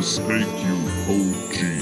minus AequhOG. AequhOG.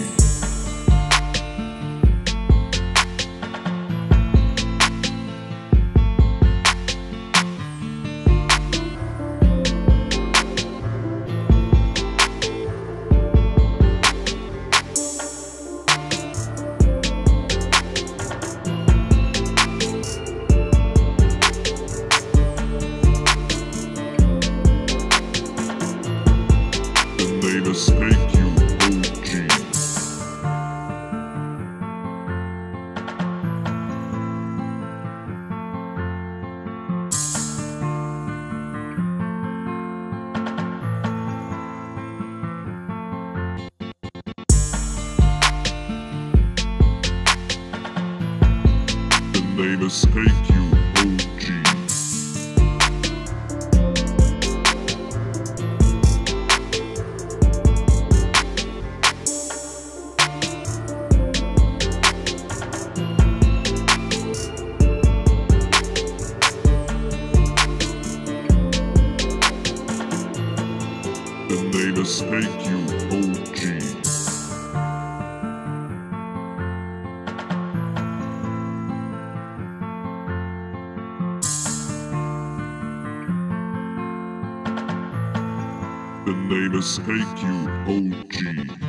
And they just AequhOG. The name is AequhOG.